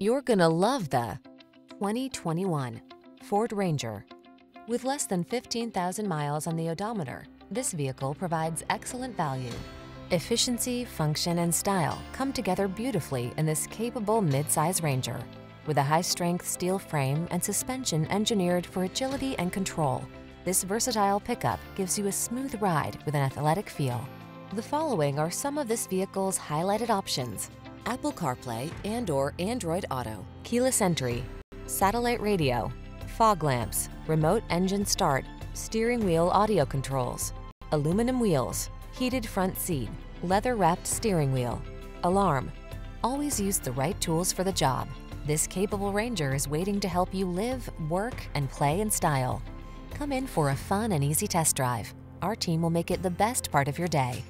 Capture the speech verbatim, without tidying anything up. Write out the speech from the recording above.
You're gonna love the twenty twenty-one Ford Ranger. With less than fifteen thousand miles on the odometer, this vehicle provides excellent value. Efficiency, function, and style come together beautifully in this capable midsize Ranger. With a high-strength steel frame and suspension engineered for agility and control, this versatile pickup gives you a smooth ride with an athletic feel. The following are some of this vehicle's highlighted options: Apple CarPlay and or Android Auto, keyless entry, satellite radio, fog lamps, remote engine start, steering wheel audio controls, aluminum wheels, heated front seat, leather-wrapped steering wheel, alarm. Always use the right tools for the job. This capable Ranger is waiting to help you live, work, and play in style. Come in for a fun and easy test drive. Our team will make it the best part of your day.